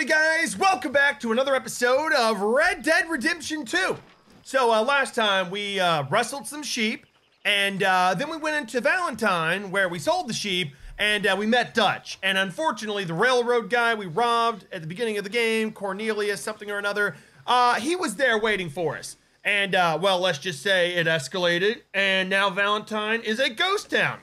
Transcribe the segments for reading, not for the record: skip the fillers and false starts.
happening, guys? Welcome back to another episode of Red Dead Redemption 2. So last time we wrestled some sheep, and then we went into Valentine where we sold the sheep, and we met Dutch. And unfortunately, the railroad guy we robbed at the beginning of the game, Cornelius something or another, he was there waiting for us. And well, let's just say it escalated, and now Valentine is a ghost town.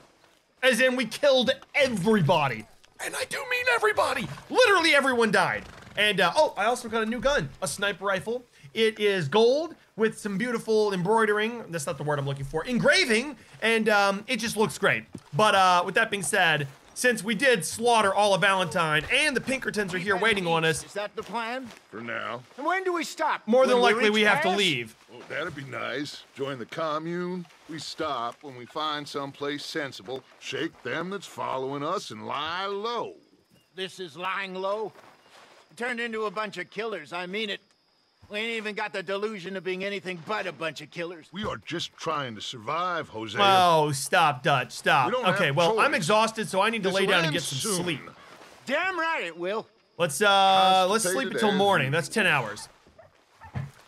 As in, we killed everybody. And I do mean everybody. Literally everyone died. And oh, I also got a new gun, a sniper rifle. It is gold with some beautiful embroidering. That's not the word I'm looking for. Engraving, and it just looks great. But with that being said, since we did slaughter all of Valentine and the Pinkertons are here waiting on us. Is that the plan? For now. And when do we stop? More than likely we have to leave. Oh, that'd be nice. Join the commune. We stop when we find someplace sensible, shake them that's following us, and lie low. This is lying low? It turned into a bunch of killers, I mean it. We ain't even got the delusion of being anything but a bunch of killers. We are just trying to survive, Hosea. Oh, stop, Dutch, stop. Okay, well, I'm exhausted, so I need to lay down and get some sleep. Damn right it will. Let's sleep until morning. That's 10 hours.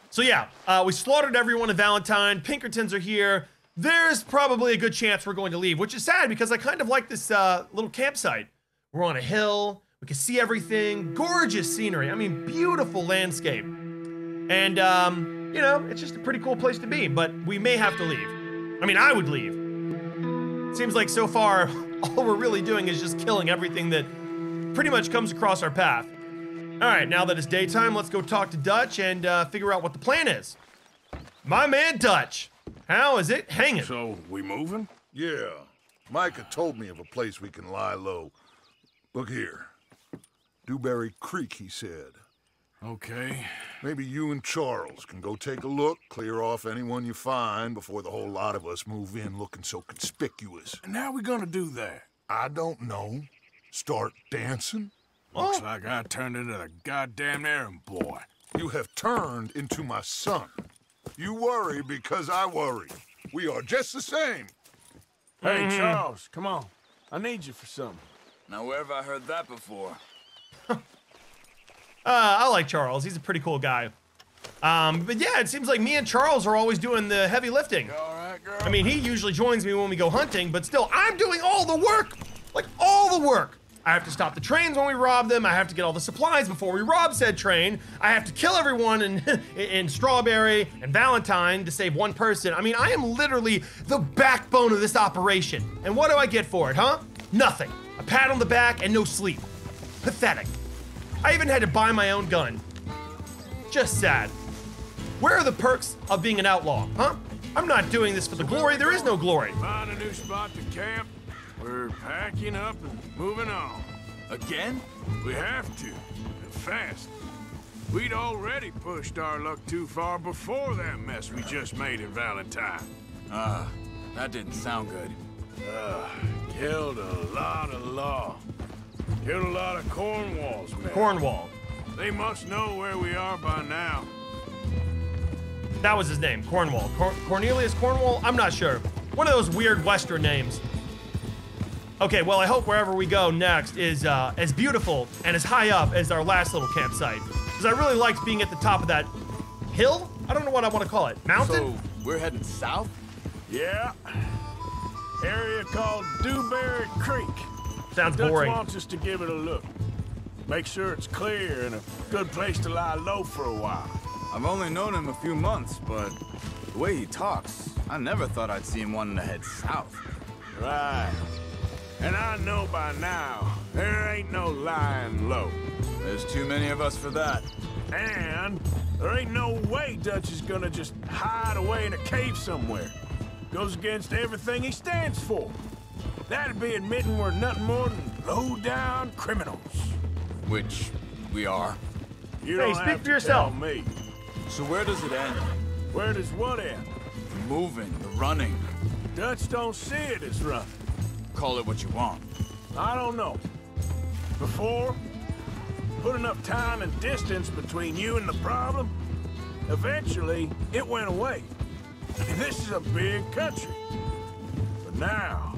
So yeah, we slaughtered everyone in Valentine. Pinkertons are here. There's probably a good chance we're going to leave, which is sad because I kind of like this little campsite. We're on a hill. We can see everything. Gorgeous scenery. I mean, beautiful landscape. And, you know, it's just a pretty cool place to be, but we may have to leave. I mean, I would leave. It seems like so far, all we're really doing is just killing everything that pretty much comes across our path. All right, now that it's daytime, let's go talk to Dutch and figure out what the plan is. My man Dutch, how is it hanging? So, we moving? Yeah. Micah told me of a place we can lie low. Look here. Dewberry Creek, he said. Okay. Maybe you and Charles can go take a look, clear off anyone you find before the whole lot of us move in looking so conspicuous. And how we gonna do that? I don't know. Start dancing? Looks like I turned into the goddamn errand boy. You have turned into my son. You worry because I worry. We are just the same. Hey, Charles, come on. I need you for something. Now, where have I heard that before? I like Charles. He's a pretty cool guy. But yeah, it seems like me and Charles are always doing the heavy lifting. All right, girl. I mean, he usually joins me when we go hunting, but still, I'm doing all the work. Like, all the work. I have to stop the trains when we rob them. I have to get all the supplies before we rob said train. I have to kill everyone in Strawberry and Valentine to save one person. I mean, I am literally the backbone of this operation. And what do I get for it, huh? Nothing. A pat on the back and no sleep. Pathetic. I even had to buy my own gun. Just sad. Where are the perks of being an outlaw, huh? I'm not doing this for the glory. There is no glory. Find a new spot to camp. We're packing up and moving on. Again? We have to, and fast. We'd already pushed our luck too far before that mess we just made in Valentine. That didn't sound good. Killed a lot of law. Killed a lot of Cornwall's men. Cornwall. They must know where we are by now. That was his name, Cornwall. Cornelius Cornwall? I'm not sure. One of those weird Western names. Okay, well, I hope wherever we go next is as beautiful and as high up as our last little campsite. Because I really liked being at the top of that hill? I don't know what I want to call it. Mountain? So, we're heading south? Yeah. Area called Dewberry Creek. Sounds boring. Dutch wants us to give it a look. Make sure it's clear and a good place to lie low for a while. I've only known him a few months, but the way he talks, I never thought I'd see him wanting to head south. Right. And I know by now, there ain't no lying low. There's too many of us for that. And there ain't no way Dutch is gonna just hide away in a cave somewhere. Goes against everything he stands for. That'd be admitting we're nothing more than low-down criminals. Which we are. You don't speak for yourself. Tell me. So where does it end? Where does what end? The moving, the running. Dutch don't see it as running. Call it what you want. I don't know. Before, put enough time and distance between you and the problem, eventually it went away. And this is a big country. But now,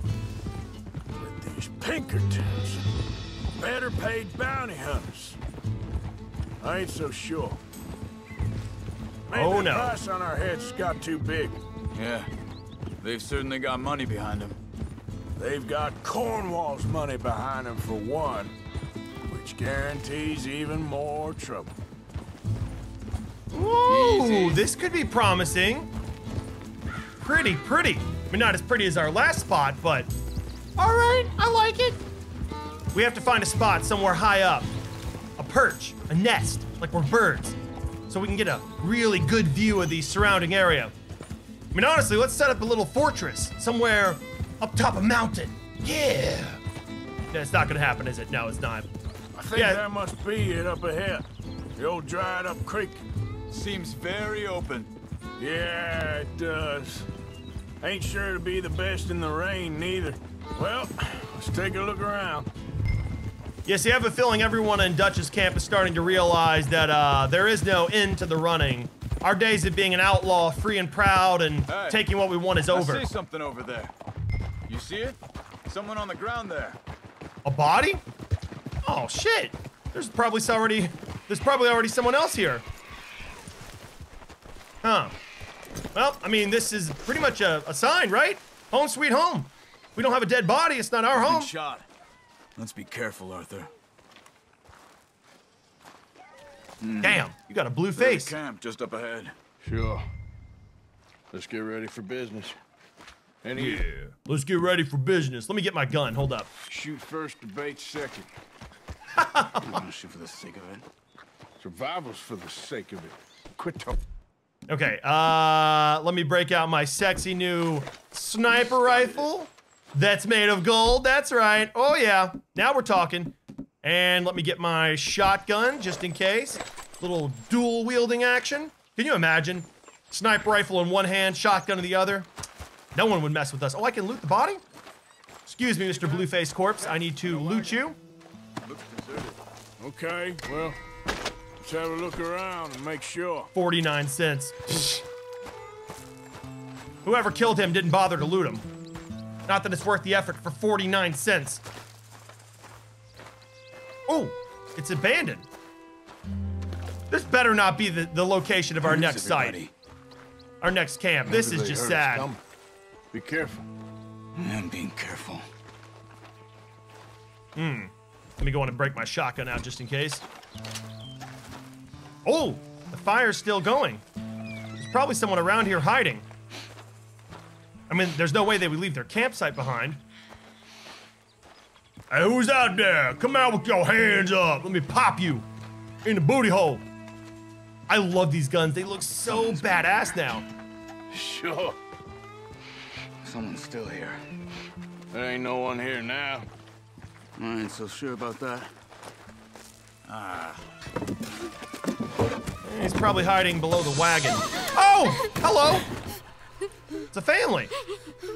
Pinkertons, better paid bounty hunters, I ain't so sure. Maybe the price on our heads got too big. Yeah, they've certainly got money behind them. They've got Cornwall's money behind them for one, which guarantees even more trouble. Ooh, easy. This could be promising. Pretty, pretty. I mean, not as pretty as our last spot, but... All right, I like it. We have to find a spot somewhere high up. A perch, a nest, like we're birds, so we can get a really good view of the surrounding area. I mean, honestly, let's set up a little fortress somewhere up top a mountain. Yeah. Yeah, it's not gonna happen, is it? No, it's not. I think that must be it up ahead. The old dried up creek. Seems very open. Yeah, it does. Ain't sure to be the best in the rain, neither. Well, let's take a look around. Yes, I have a feeling everyone in Dutch's camp is starting to realize that there is no end to the running. Our days of being an outlaw, free and proud, and taking what we want is over. I see something over there. You see it? Someone on the ground there. A body? Oh, shit. There's probably already someone else here. Huh. Well, I mean, this is pretty much a sign, right? Home sweet home. We don't have a dead body. It's not our home. Good shot. Let's be careful, Arthur. Damn, you got a blue face. There's a camp just up ahead. Sure. Let's get ready for business. Yeah. Let's get ready for business. Let me get my gun. Hold up. Shoot first, debate second. Shoot for the sake of it. Survival's for the sake of it. Quit talking. Okay, let me break out my sexy new sniper rifle that's made of gold. That's right. Oh, yeah. Now we're talking. And let me get my shotgun just in case. Little dual wielding action. Can you imagine? Sniper rifle in one hand, shotgun in the other. No one would mess with us. Oh, I can loot the body? Excuse me, Mr. Blueface Corpse. I need to loot you. Looks deserted. Okay, well... Let's have a look around and make sure. 49 cents. Whoever killed him didn't bother to loot him. Not that it's worth the effort for 49 cents. Oh, it's abandoned. This better not be the location of our next site. Our next camp. This is just sad. Be careful. I'm being careful. Let me go on and break my shotgun out just in case. Oh, the fire's still going. There's probably someone around here hiding. I mean, there's no way they would leave their campsite behind. Hey, who's out there? Come out with your hands up. Let me pop you in the booty hole. I love these guns. They look so badass now. Sure. Someone's still here. There ain't no one here now. I ain't so sure about that. Ah. He's probably hiding below the wagon. Oh, hello. It's a family.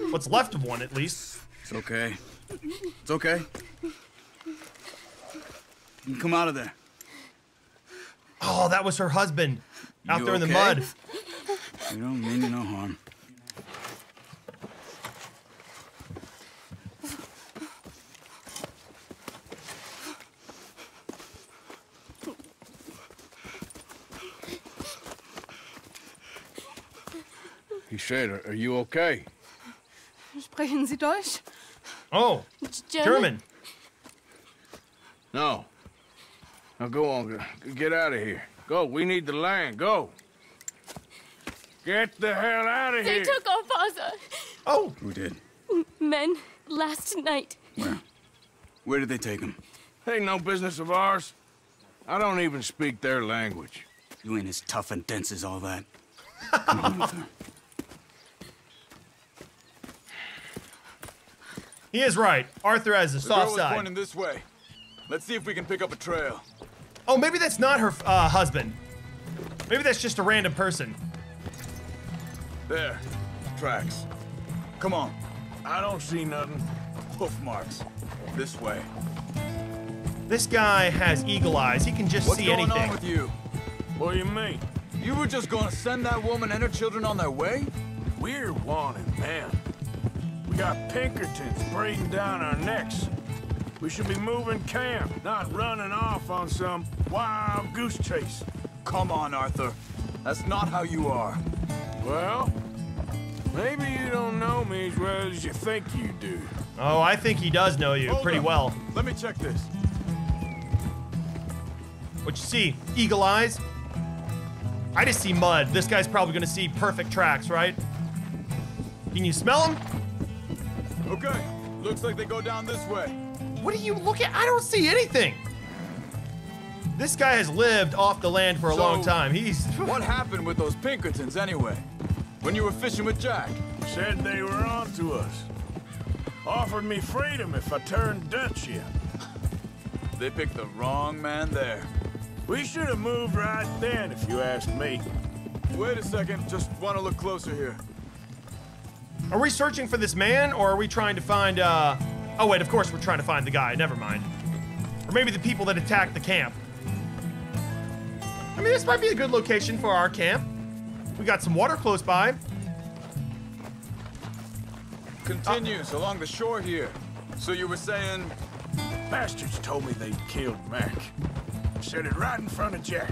What's left of one, at least. It's okay. It's okay. You can come out of there. Oh, that was her husband out there in the mud. You don't mean no harm. He said, are you okay? Sprechen Sie Deutsch? Oh, German. No. Now go on, get out of here. Go, we need the land, go. Get the hell out of here. They took our father. Oh. Who did? Men, last night. Where? Where did they take him? Ain't no business of ours. I don't even speak their language. You ain't as tough and dense as all that. He is right. Arthur has a soft side. The girl was pointing this way. Let's see if we can pick up a trail. Oh, maybe that's not her husband. Maybe that's just a random person. There. Tracks. Come on. I don't see nothing. Hoof marks. This way. This guy has eagle eyes. He can just see anything. What's going on with you? What do you mean? You were just going to send that woman and her children on their way? We're wanted, man. We got Pinkertons breathing down our necks. We should be moving camp, not running off on some wild goose chase. Come on, Arthur. That's not how you are. Well, maybe you don't know me as well as you think you do. Oh, I think he does know you pretty well. Let me check this. What you see? Eagle eyes? I just see mud. This guy's probably gonna see perfect tracks, right? Can you smell them? Okay, looks like they go down this way. What are you looking at? I don't see anything. This guy has lived off the land for a long time. He's... What happened with those Pinkertons anyway? When you were fishing with Jack? Said they were on to us. Offered me freedom if I turned Dutch yet. They picked the wrong man there. We should have moved right then, if you asked me. Wait a second, just want to look closer here. Are we searching for this man, or are we trying to find, Oh wait, of course we're trying to find the guy, never mind. Or maybe the people that attacked the camp. I mean, this might be a good location for our camp. We got some water close by. Continues along the shore here. So you were saying... Bastards told me they killed Mac. Said it right in front of Jack.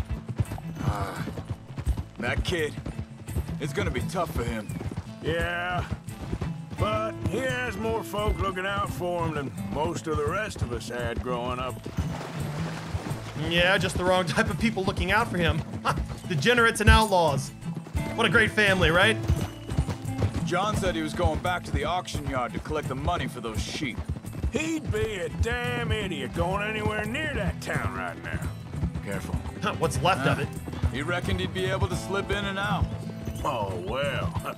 That kid, it's gonna be tough for him. Yeah, but he has more folk looking out for him than most of the rest of us had growing up. Yeah, just the wrong type of people looking out for him. Degenerates and outlaws. What a great family, right? John said he was going back to the auction yard to collect the money for those sheep. He'd be a damn idiot going anywhere near that town right now. Careful. What's left of it? He reckoned he'd be able to slip in and out. Oh, well.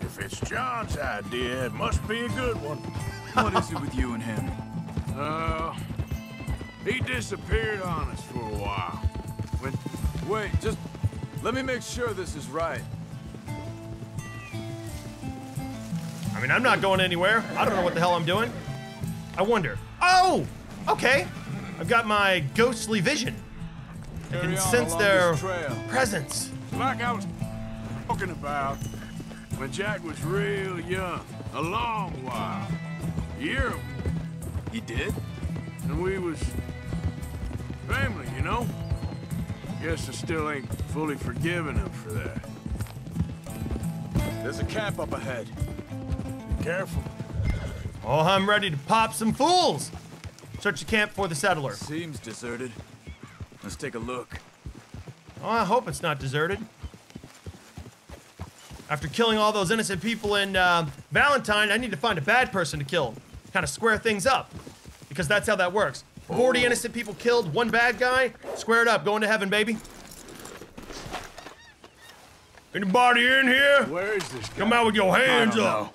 If it's John's idea, it must be a good one. What is it with you and him? He disappeared on us for a while. Wait, just let me make sure this is right. I mean, I'm not going anywhere. I don't know what the hell I'm doing. I wonder. Oh! Okay. I've got my ghostly vision. I can sense their presence. Like I was talking about when Jack was real young. A long while. Year. He did? And we was family, you know? Guess I still ain't fully forgiving him for that. There's a camp up ahead. Be careful. Oh, I'm ready to pop some fools! Search the camp for the settler. Seems deserted. Let's take a look. Oh, I hope it's not deserted. After killing all those innocent people in Valentine, I need to find a bad person to kill. Kind of square things up. Because that's how that works. 40 innocent people killed, one bad guy, squared up, going to heaven, baby. Anybody in here? Where is this guy? Come out with your hands up!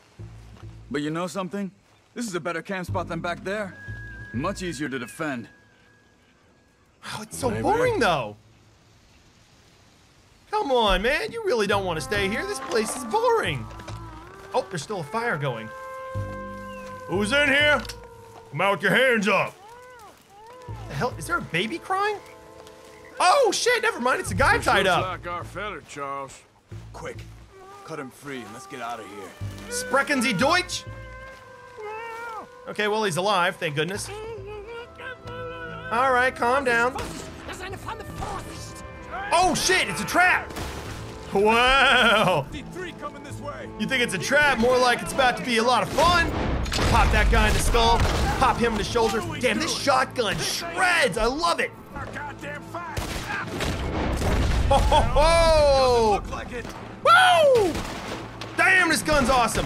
But you know something? This is a better camp spot than back there. Much easier to defend. Oh, it's so boring, though. Come on, man. You really don't want to stay here. This place is boring. Oh, there's still a fire going. Who's in here? Come out with your hands up. What the hell? Is there a baby crying? Oh, shit. Never mind. It's a guy tied up. Looks like our feather, Charles. Quick. Cut him free and let's get out of here. Sprechen Sie Deutsch? Okay, well, he's alive, thank goodness. All right, calm down. Oh, shit, it's a trap! Wow! You think it's a trap? More like it's about to be a lot of fun. Pop that guy in the skull. Pop him in the shoulder. Damn, this shotgun shreds! I love it! Ho, ho, ho! Woo! Damn, this gun's awesome!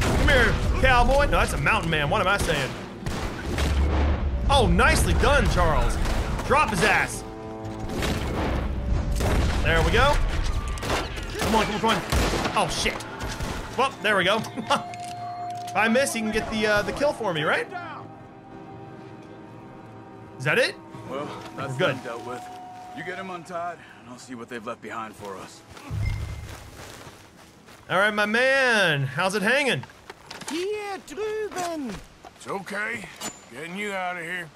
Come here, cowboy. No, that's a mountain man. What am I saying? Oh, nicely done, Charles. Drop his ass. There we go. Come on, come on, come on. Oh, shit. Well, there we go. If I miss, he can get the kill for me, right? Is that it? Well, that's good. Dealt with. You get him untied, and I'll see what they've left behind for us. All right, my man. How's it hanging? Here, drüben. It's okay. Getting you out of here.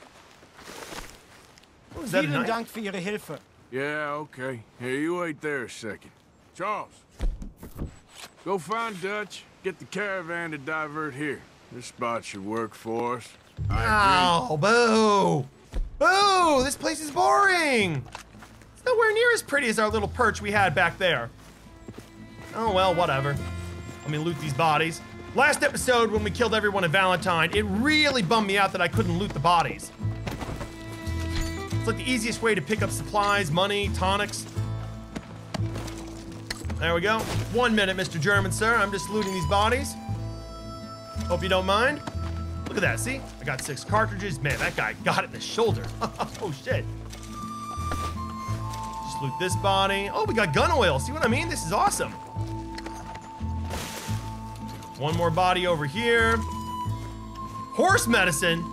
Was that a knife? Dank für Ihre Hilfe. Yeah, okay. Here, you wait there a second. Charles, go find Dutch. Get the caravan to divert here. This spot should work for us. Oh, boo. Boo, this place is boring. It's nowhere near as pretty as our little perch we had back there. Oh, well, whatever. Let me loot these bodies. Last episode, when we killed everyone in Valentine, it really bummed me out that I couldn't loot the bodies. It's like the easiest way to pick up supplies, money, tonics. There we go. 1 minute, Mr. German, sir. I'm just looting these bodies. Hope you don't mind. Look at that, see? I got 6 cartridges. Man, that guy got it in the shoulder. Oh, shit. Just loot this body. Oh, we got gun oil. See what I mean? This is awesome. One more body over here. Horse medicine?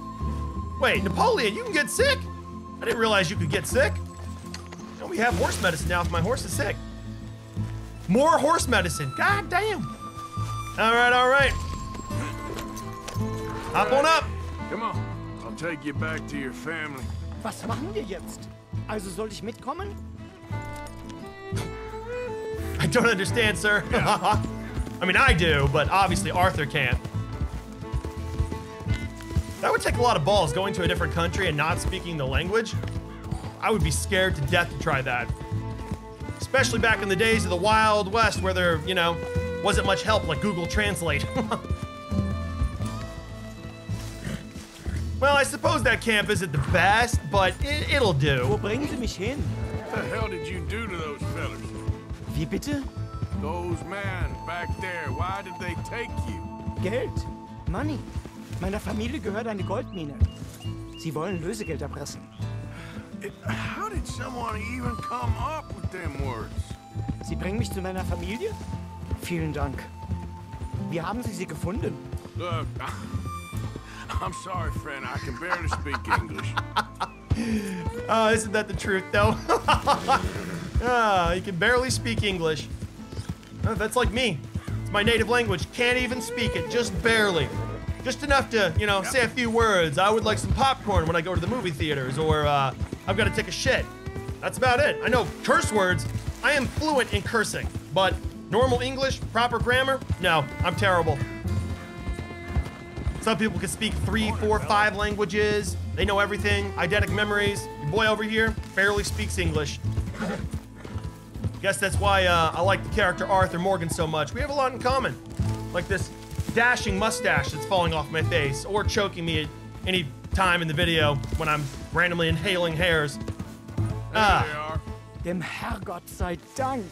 Wait, Napoleon, you can get sick? I didn't realize you could get sick. And we have horse medicine now if my horse is sick. More horse medicine. God damn. All right, all right. Hop on up. Come on. I'll take you back to your family. Was machen wir jetzt? Also soll ich mitkommen? I don't understand, sir. Yeah. I mean, I do, but obviously Arthur can't. That would take a lot of balls, going to a different country and not speaking the language. I would be scared to death to try that. Especially back in the days of the Wild West where there, you know, wasn't much help like Google Translate. Well, I suppose that camp isn't the best, but it'll do. Wo bringen Sie mich hin? What the hell did you do to those fellas? Wie bitte? Those men back there, why did they take you? Geld, money. Meiner Familie gehört eine Goldmine. Sie wollen Lösegeld erpressen. How did someone even come up with them words? Sie bringen mich zu meiner Familie? Vielen Dank. Wie haben Sie sie gefunden? Look, I'm sorry, friend. I can barely speak English. Oh, isn't that the truth, though? You can barely speak English. Oh, that's like me. It's my native language. Can't even speak it, just barely. Just enough to, you know, say a few words. I would like some popcorn when I go to the movie theaters, or I've got to take a shit. That's about it. I know curse words. I am fluent in cursing, but normal English, proper grammar? No, I'm terrible. Some people can speak 3, 4, 5 languages. They know everything, eidetic memories. Your boy over here barely speaks English. Guess that's why I like the character Arthur Morgan so much. We have a lot in common. Like this dashing mustache that's falling off my face or choking me at any time in the video when I'm randomly inhaling hairs. Ah. Dem Herrgott sei Dank.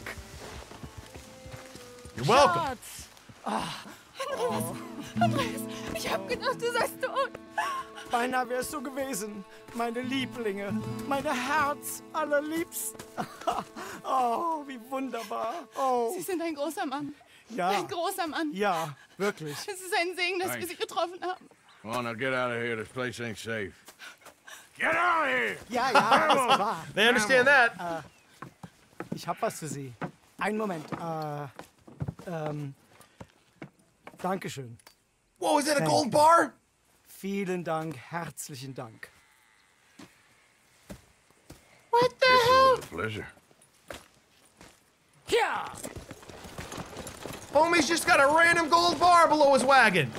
You're welcome. Andreas, ich hab gedacht, du seist tot. Beinahe wärst du gewesen, meine Lieblinge, meine Herz allerliebst. Oh, wie wunderbar. Oh. Sie sind ein großer Mann. Ja. Ein großer Mann. Ja, wirklich. Es ist ein Segen, dass wir Sie getroffen haben. Come on, now get out of here. This place ain't safe. Get out of here! Ja, ja, das war. They understand that. Ich hab was für Sie. Einen Moment. Dankeschön. Whoa, is that a gold bar? Vielen Dank, herzlichen Dank. What the hell? It's a pleasure. Yeah. Homie's just got a random gold bar below his wagon.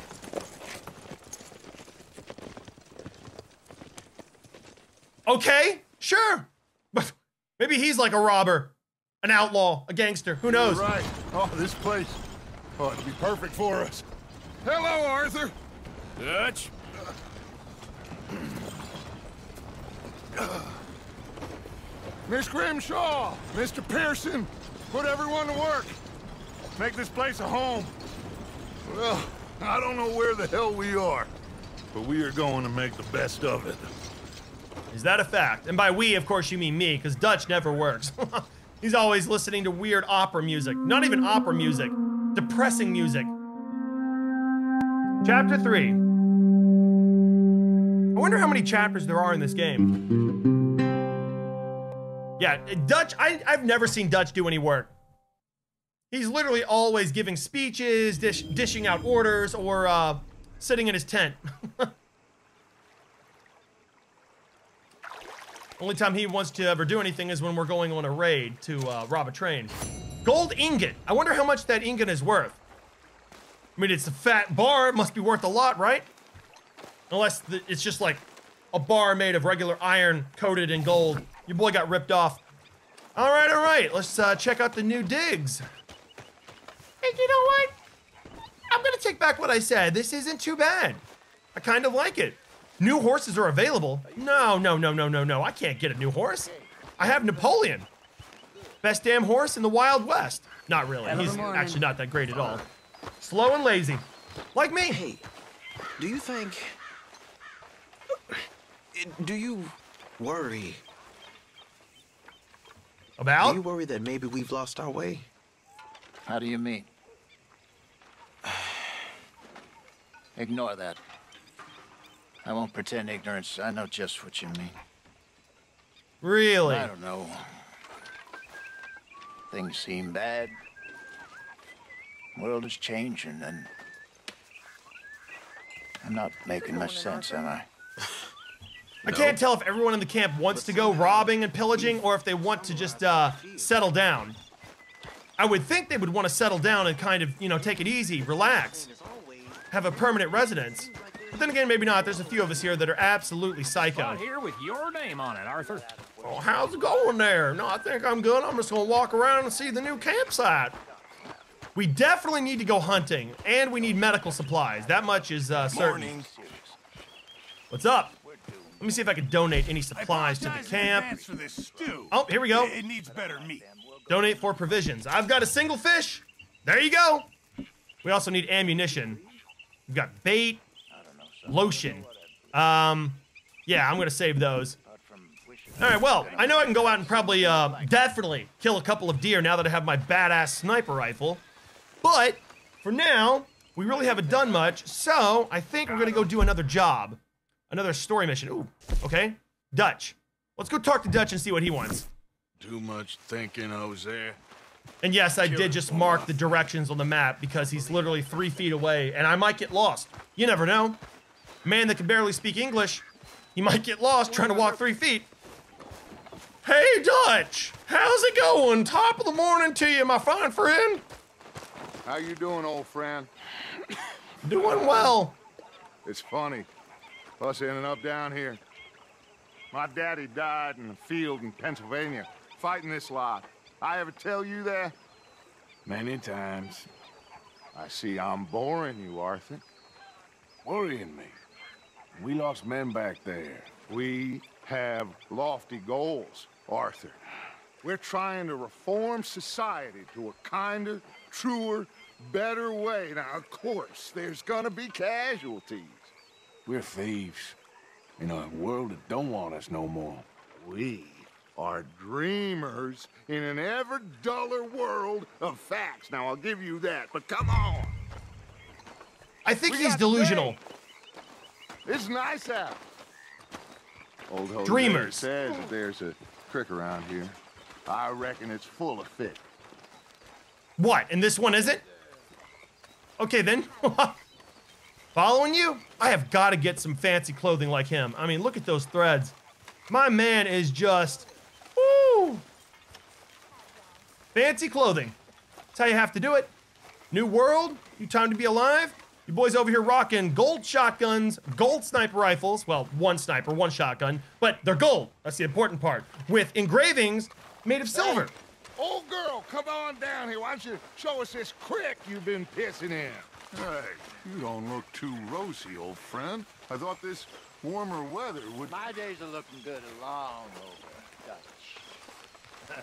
Okay, sure. But maybe he's like a robber, an outlaw, a gangster. Who knows? You're right. Oh, this place. Oh, it'd be perfect for us. Hello, Arthur. Dutch. Miss Grimshaw, Mr. Pearson, put everyone to work. Make this place a home. Well, I don't know where the hell we are, but we are going to make the best of it. Is that a fact? And by we, of course, you mean me, because Dutch never works. He's always listening to weird opera music. Not even opera music. Depressing music. Chapter 3. I wonder how many chapters there are in this game. Yeah, Dutch, I've never seen Dutch do any work. He's literally always giving speeches, dishing out orders, or sitting in his tent. Only time he wants to ever do anything is when we're going on a raid to rob a train. Gold ingot. I wonder how much that ingot is worth. I mean, it's a fat bar. It must be worth a lot, right? Unless it's just like a bar made of regular iron coated in gold. Your boy got ripped off. All right, let's check out the new digs. And you know what? I'm gonna take back what I said. This isn't too bad. I kind of like it. New horses are available. No. I can't get a new horse. I have Napoleon. Best damn horse in the Wild West. Not really. He's actually not that great at all. Slow and lazy. Like me. Hey, do you think... do you worry? About? Do you worry that maybe we've lost our way? How do you mean? Ignore that. I won't pretend ignorance. I know just what you mean. Really? I don't know. Things seem bad. World is changing, and I'm not making much sense, am I? I can't tell if everyone in the camp wants to go robbing and pillaging, or if they want to just settle down. I would think they would want to settle down and kind of, you know, take it easy, relax, have a permanent residence. But then again, maybe not. There's a few of us here that are absolutely psycho. I'm here with your name on it, Arthur. Oh, how's it going there? No, I think I'm good. I'm just gonna walk around and see the new campsite. We definitely need to go hunting, and we need medical supplies. That much is certain. Morning. What's up? Let me see if I can donate any supplies to the camp. For this stew. Oh, here we go. It needs better meat. Donate for provisions. I've got a single fish. There you go. We also need ammunition. We've got bait, lotion. Yeah, I'm gonna save those. All right, well, I know I can go out and probably definitely kill a couple of deer now that I have my badass sniper rifle. But for now, we really haven't done much, so I think we're gonna go do another job. Another story mission. Ooh, okay. Dutch. Let's go talk to Dutch and see what he wants. Too much thinking, Hosea. And yes, I did just mark the directions on the map because he's literally 3 feet away and I might get lost. You never know. Man that can barely speak English, he might get lost trying to walk 3 feet. Hey, Dutch, how's it going? Top of the morning to you, my fine friend. How you doing, old friend? Doing well. It's funny, us ending up down here. My daddy died in a field in Pennsylvania, fighting this lot. I ever tell you that? Many times. I see I'm boring you, Arthur. Worrying me. We lost men back there. We have lofty goals, Arthur. We're trying to reform society to a kinder, truer, better way. Now, of course, there's gonna be casualties. We're thieves in a world that don't want us no more. We are dreamers in an ever duller world of facts. Now, I'll give you that, but come on. I think he's delusional. It's nice out. Old Dreamers says that there's a creek around here. I reckon it's full of fish. What? And this one isn't? Okay, then. Following you? I have got to get some fancy clothing like him. I mean, look at those threads. My man is just... Woo! Fancy clothing. That's how you have to do it. New world. New time to be alive. You boys over here rocking gold shotguns, gold sniper rifles. Well, one sniper, one shotgun, but they're gold. That's the important part. With engravings made of silver. Hey, old girl, come on down here. Why don't you show us this creek you've been pissing in? Hey, you don't look too rosy, old friend. I thought this warmer weather would... My days are looking good long over, Dutch.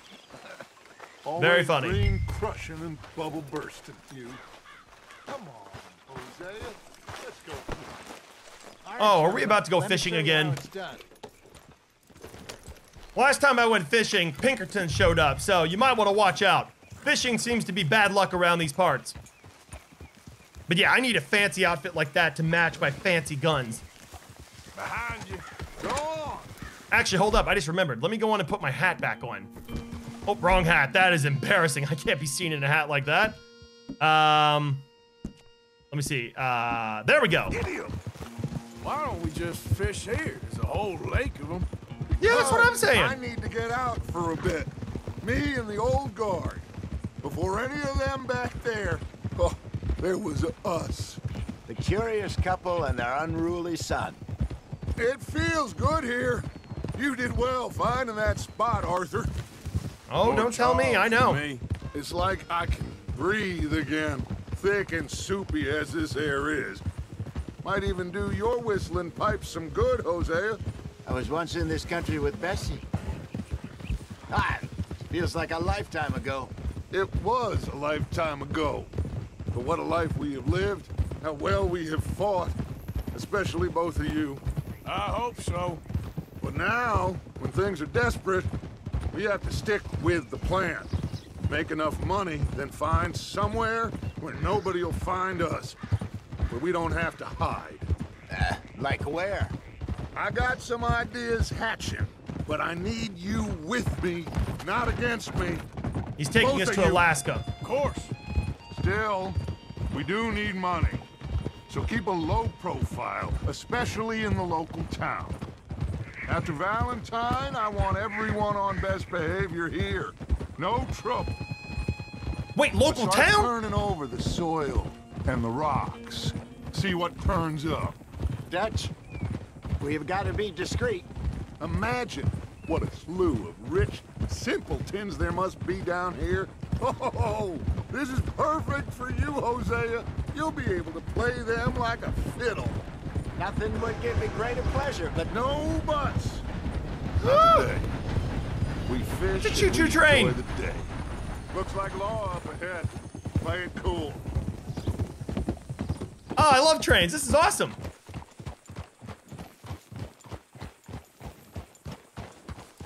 Very funny. Always green crushing and bubble bursting, you. Come on. Hosea, let's go. Oh, are we about to go fishing again? Last time I went fishing, Pinkertons showed up, so you might want to watch out. Fishing seems to be bad luck around these parts. But yeah, I need a fancy outfit like that to match my fancy guns. Behind you. Go on. Actually, hold up. I just remembered. Let me go on and put my hat back on. Oh, wrong hat. That is embarrassing. I can't be seen in a hat like that. Let me see. There we go. Why don't we just fish here? There's a whole lake of them. Yeah, that's what I'm saying. I need to get out for a bit. Me and the old guard. Before any of them back there, oh, there was us. the curious couple and their unruly son. It feels good here. You did well finding that spot, Arthur. Oh, don't tell me, I know. It's like I can breathe again, thick and soupy as this air is. Might even do your whistling pipe some good, Hosea. I was once in this country with Bessie. Ah, feels like a lifetime ago. It was a lifetime ago. But what a life we have lived, how well we have fought, especially both of you. I hope so. But now, when things are desperate, we have to stick with the plan. Make enough money, then find somewhere where nobody will find us. Where we don't have to hide. Like where? I got some ideas hatching, but I need you with me, not against me. He's taking us to Alaska. Of course. Still, we do need money. So keep a low profile, especially in the local town. After Valentine, I want everyone on best behavior here. No trouble. Wait, local town? Start turning over the soil and the rocks. See what turns up. Dutch, we've got to be discreet. Imagine what a slew of rich simpletons there must be down here. Oh, this is perfect for you, Hosea. You'll be able to play them like a fiddle. Nothing would give me greater pleasure, but no buts. We fish and we enjoy the day. Looks like law up ahead. Play it cool. Oh, I love trains. This is awesome.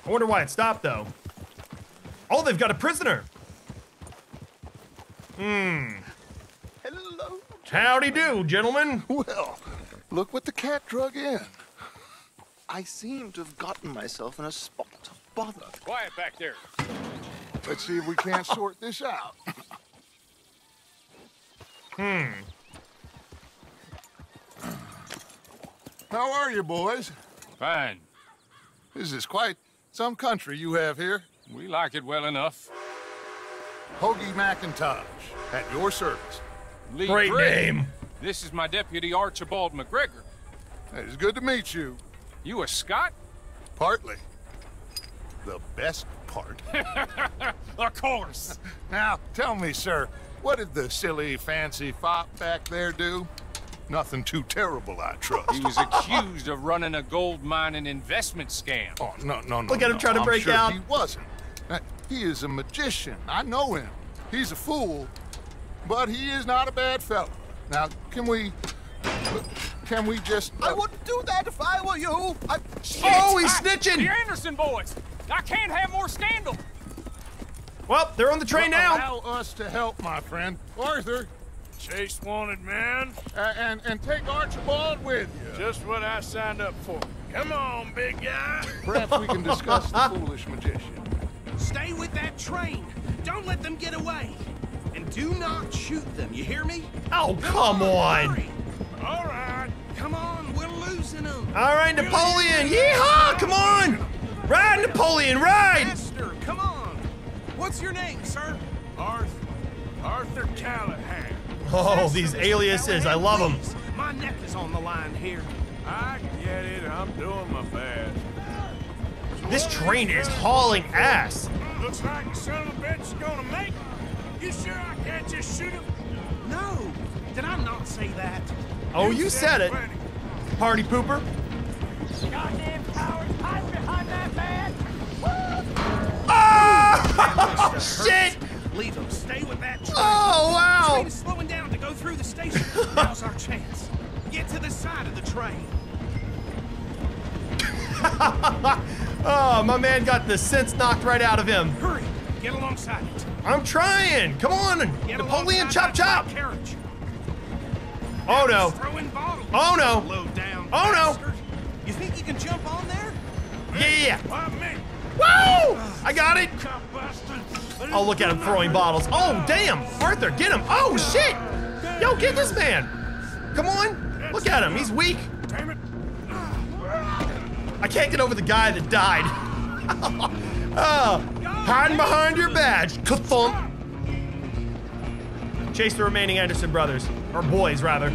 I wonder why it stopped, though. Oh, they've got a prisoner. Hmm. Hello. Howdy do, gentlemen. Well, look what the cat drug in. I seem to have gotten myself in a spot of bother. Quiet back there. Let's see if we can't sort this out. Hmm. How are you, boys? Fine. This is quite some country you have here. We like it well enough. Hoagie McIntosh, at your service. Great name. This is my deputy, Archibald McGregor. It is good to meet you. You a Scot? Partly. The best part. Of course. Now, tell me, sir, what did the silly, fancy fop back there do? Nothing too terrible, I trust. He was accused of running a gold mine and investment scam. Oh, no. Look at him trying to break out. He wasn't. He is a magician. I know him. He's a fool, but he is not a bad fellow. Now, can we just... I wouldn't do that if I were you. Oh, he's snitching! The Anderson boys! I can't have more scandal! Well, they're on the train now. Allow us to help, my friend. Arthur. Chase wanted man. And take Archibald with you. Just what I signed up for. Come on, big guy. Perhaps we can discuss the foolish magician. Stay with that train. Don't let them get away. And do not shoot them, you hear me? Oh, come on. All right. Come on, we're losing them. All right, Napoleon. Yeehaw, come on. Ride, Napoleon, ride. Master, come on. What's your name, sir? Arthur Callahan. Oh, these aliases. I love them. My neck is on the line here. I get it. I'm doing my best. This train is hauling ass. Looks like the son of a bitch is gonna make it. You sure I can't just shoot him? No, did I not say that? Oh, you said it. Party pooper. Goddamn cowards hiding behind that man. Oh, shit! Leave him. Stay with that train. Oh, wow. The train is slowing down to go through the station. Now's our chance. Get to the side of the train. Oh, my man got the sense knocked right out of him. Hurry, get alongside it. I'm trying! Come on! Napoleon, chop! Oh no. Oh no. Oh no. You think you can jump on there? Yeah. Woo! I got it! Oh, look at him throwing bottles. Oh, damn! Arthur, get him! Oh, shit! Yo, get this man! Come on! Look at him, he's weak. I can't get over the guy that died. Oh. Hiding behind your badge, ka-thump. Chase the remaining Anderson brothers, or boys rather.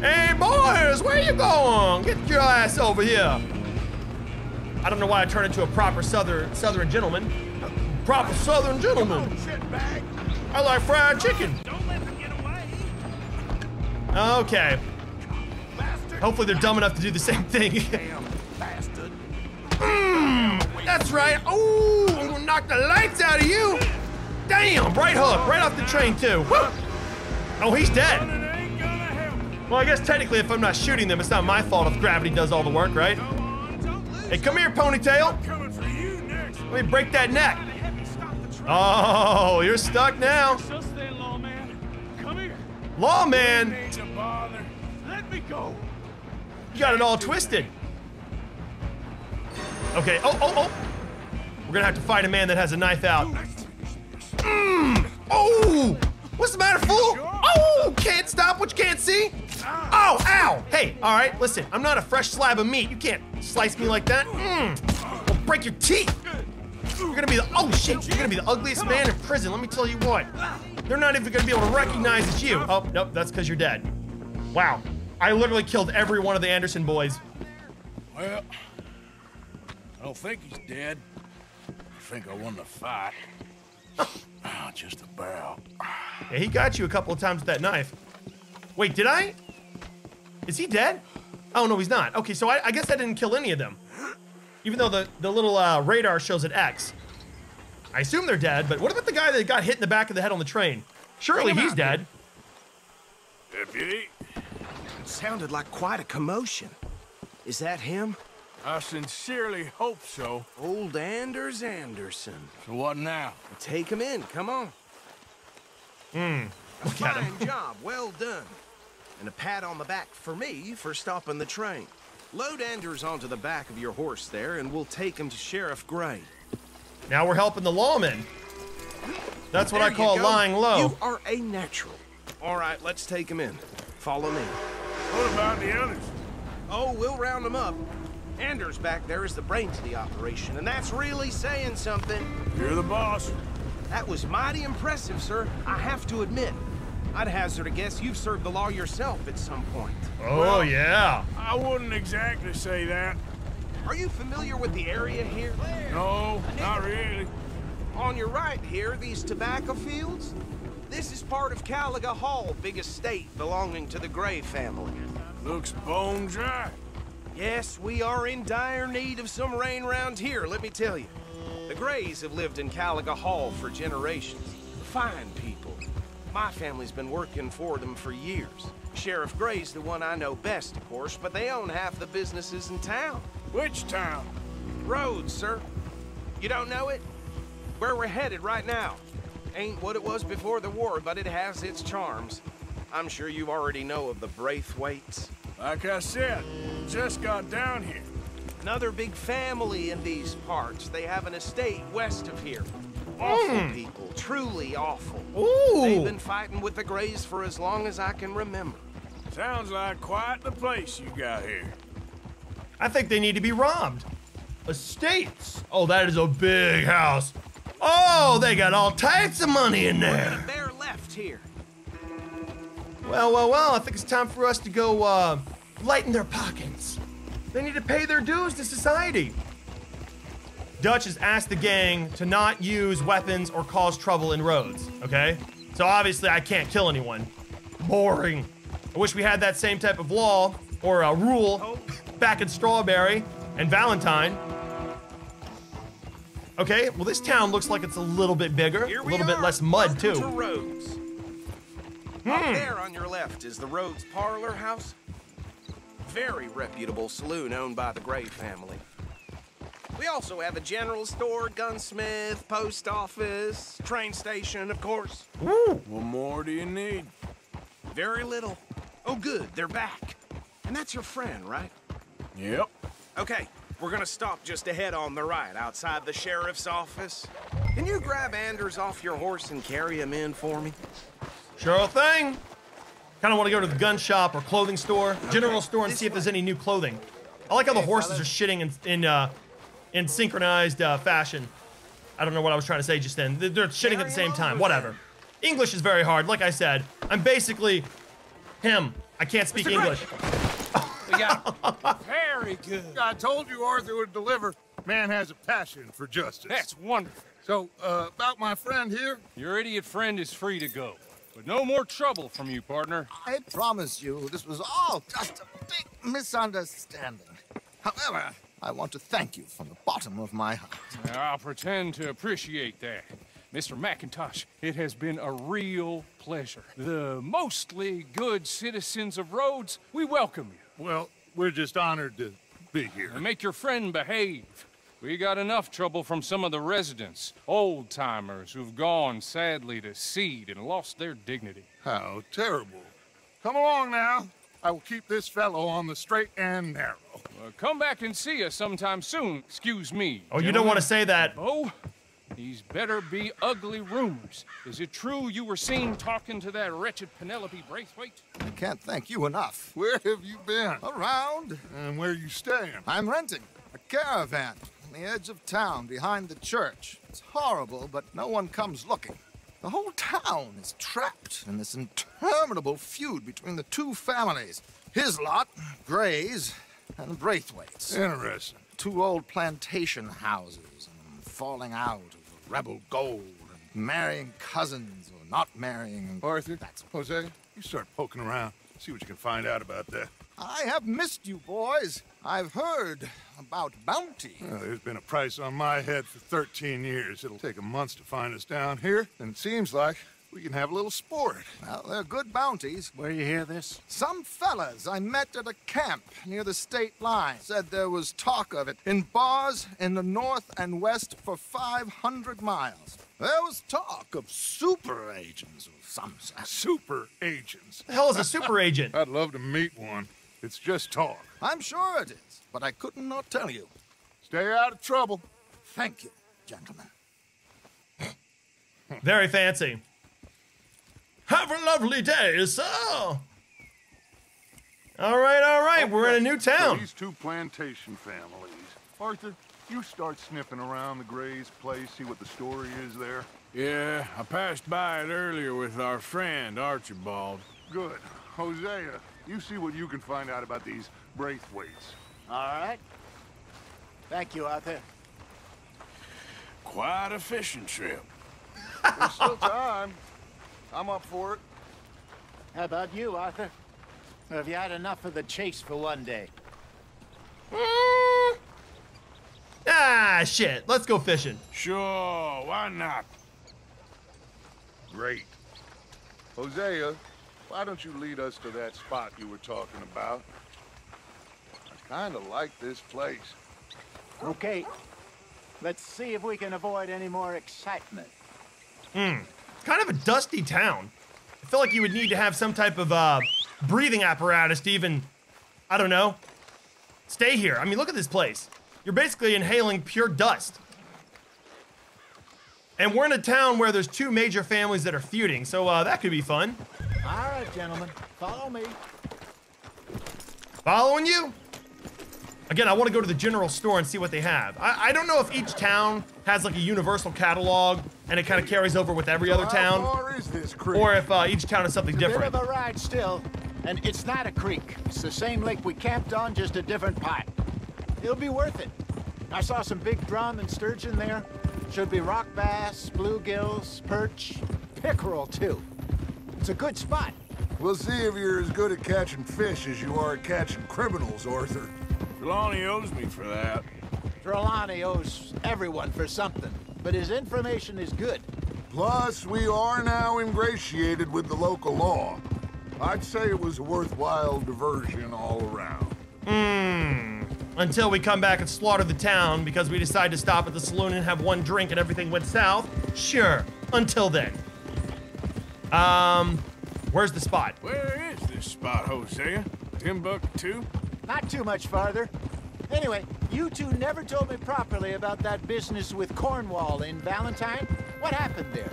Hey, boys, where you going? Get your ass over here. I don't know why I turned into a proper Southern gentleman. Proper Southern gentleman. I like fried chicken. Don't let them get away. Okay. Hopefully they're dumb enough to do the same thing. That's right. Ooh, I'm gonna knock the lights out of you. Damn, right hook, right off the train too. Woo. Oh, he's dead. Well, I guess technically if I'm not shooting them, it's not my fault if gravity does all the work, right? Hey, come here, ponytail. Let me break that neck. Oh, you're stuck now. Lawman. You got it all twisted. Okay, We're gonna have to fight a man that has a knife out. Oh! What's the matter, fool? Oh! Can't stop what you can't see? Oh, ow! Hey, all right, listen, I'm not a fresh slab of meat. You can't slice me like that. I'll break your teeth. You're gonna be the, oh shit, you're gonna be the ugliest man in prison, let me tell you what. They're not even gonna be able to recognize it's you. Oh, nope, that's because you're dead. Wow, I literally killed every one of the Anderson boys. Well, I don't think he's dead. I think I won the fight. Oh, just about. Yeah, he got you a couple of times with that knife. Wait, did I? Is he dead? Oh, no, he's not. Okay, so I guess I didn't kill any of them. Even though the little radar shows an X. I assume they're dead, but what about the guy that got hit in the back of the head on the train? Surely he's dead. Deputy? It sounded like quite a commotion. Is that him? I sincerely hope so. Old Anders Anderson. So what now? Take him in, come on. Look at him. Fine job, well done. And a pat on the back for me for stopping the train. Load Anders onto the back of your horse there, and we'll take him to Sheriff Gray. Now we're helping the lawman. That's what I call lying low. You are a natural. All right, let's take him in. Follow me. What about the others? Oh, we'll round them up. Anders back there is the brains of the operation, and that's really saying something. You're the boss. That was mighty impressive, sir. I have to admit. I'd hazard a guess you've served the law yourself at some point. Oh, well, yeah. I wouldn't exactly say that. Are you familiar with the area here? No, not really. On your right here, these tobacco fields? This is part of Caliga Hall, big estate belonging to the Gray family. Looks bone dry. Yes, we are in dire need of some rain round here, let me tell you. The Grays have lived in Caliga Hall for generations. Fine people. My family's been working for them for years. Sheriff Gray's the one I know best, of course, but they own half the businesses in town. Which town? Rhodes, sir. You don't know it? Where we're headed right now. Ain't what it was before the war, but it has its charms. I'm sure you already know of the Braithwaites. Like I said, just got down here. Another big family in these parts. They have an estate west of here. Awful people, truly awful. Ooh. They've been fighting with the Grays for as long as I can remember. Sounds like quite the place you got here. I think they need to be robbed. Estates. Oh, that is a big house. Oh, they got all types of money in there. They're left here. Well, well, well, I think it's time for us to go lighten their pockets. They need to pay their dues to society. Dutch has asked the gang to not use weapons or cause trouble in Rhodes, okay? So obviously I can't kill anyone. Boring. I wish we had that same type of law or a rule back in Strawberry and Valentine. Okay, well this town looks like it's a little bit bigger, a little bit less mud too. To Rhodes. Up there on your left is the Rhodes Parlor House. Very reputable saloon owned by the Gray family. We also have a general store, gunsmith, post office, train station, of course. Ooh. What more do you need? Very little. Oh, good, they're back. And that's your friend, right? Yep. Okay, we're gonna stop just ahead on the right, outside the sheriff's office. Can you grab Anders off your horse and carry him in for me? Sure thing. Kind of want to go to the gun shop or clothing store, general store, and see if there's any new clothing. I like how the horses are shitting in synchronized fashion. I don't know what I was trying to say just then. They're shitting at the same time. Whatever. English is very hard. Like I said, I'm basically him. I can't speak English. We got very good. I told you Arthur would deliver. Man has a passion for justice. That's wonderful. So, about my friend here? Your idiot friend is free to go. But no more trouble from you, partner. I promise you, this was all just a big misunderstanding. However, I want to thank you from the bottom of my heart. I'll pretend to appreciate that. Mr. McIntosh, it has been a real pleasure. The mostly good citizens of Rhodes, we welcome you. Well, we're just honored to be here. And make your friend behave. We got enough trouble from some of the residents, old-timers who've gone, sadly, to seed and lost their dignity. How terrible. Come along now. I will keep this fellow on the straight and narrow. Well, come back and see us sometime soon. Excuse me. Oh, gentlemen. You don't want to say that. Oh, these better be ugly rumors. Is it true you were seen talking to that wretched Penelope Braithwaite? I can't thank you enough. Where have you been? Around. And where you staying? I'm renting a caravan on the edge of town behind the church. It's horrible, but no one comes looking. The whole town is trapped in this interminable feud between the two families. His lot, Grays, and Braithwaites. Interesting. Two old plantation houses, and falling out of rebel gold, and marrying cousins or not marrying. Arthur, that's Jose, you start poking around, see what you can find out about that. I have missed you, boys. I've heard about bounty. Well, there's been a price on my head for 13 years. It'll take a month to find us down here, and it seems like we can have a little sport. Well, they're good bounties. Where you hear this? Some fellas I met at a camp near the state line said there was talk of it in bars in the north and west for 500 miles. There was talk of super agents or some sort. Super agents? What the hell is a super agent? I'd love to meet one. It's just talk. I'm sure it is, but I couldn't not tell you. Stay out of trouble. Thank you, gentlemen. Very fancy. Have a lovely day, sir. All right, we're in a new town. These two plantation families. Arthur, you start sniffing around the Gray's place, see what the story is there. Yeah, I passed by it earlier with our friend, Archibald. Good. Hosea, you see what you can find out about these Braithwaites. All right. Thank you, Arthur. Quite a fishing trip. There's still time. I'm up for it. How about you, Arthur? Have you had enough of the chase for one day? Ah, shit. Let's go fishing. Sure, why not? Great. Hosea, why don't you lead us to that spot you were talking about? I kind of like this place. Okay. Let's see if we can avoid any more excitement. Hmm. Kind of a dusty town. I feel like you would need to have some type of breathing apparatus to even, I don't know, stay here. I mean, look at this place. You're basically inhaling pure dust. And we're in a town where there's two major families that are feuding, so that could be fun. All right, gentlemen, follow me. Following you? Again, I want to go to the general store and see what they have. I don't know if each town has like a universal catalog and it kind of carries over with every other town, or if each town is something different. It's a bit of a ride still, and it's not a creek. It's the same lake we camped on, just a different pipe. It'll be worth it. I saw some big drum and sturgeon there. Should be rock bass, bluegills, perch, pickerel too. It's a good spot. We'll see if you're as good at catching fish as you are at catching criminals, Arthur. Trelawney owes me for that. Trelawney owes everyone for something, but his information is good. Plus, we are now ingratiated with the local law. I'd say it was a worthwhile diversion all around. Until we come back and slaughter the town because we decide to stop at the saloon and have one drink and everything went south. Sure, until then. Where's the spot? Where is this spot, Hosea? Timbuktu? Not too much farther. Anyway, you two never told me properly about that business with Cornwall in Valentine. What happened there?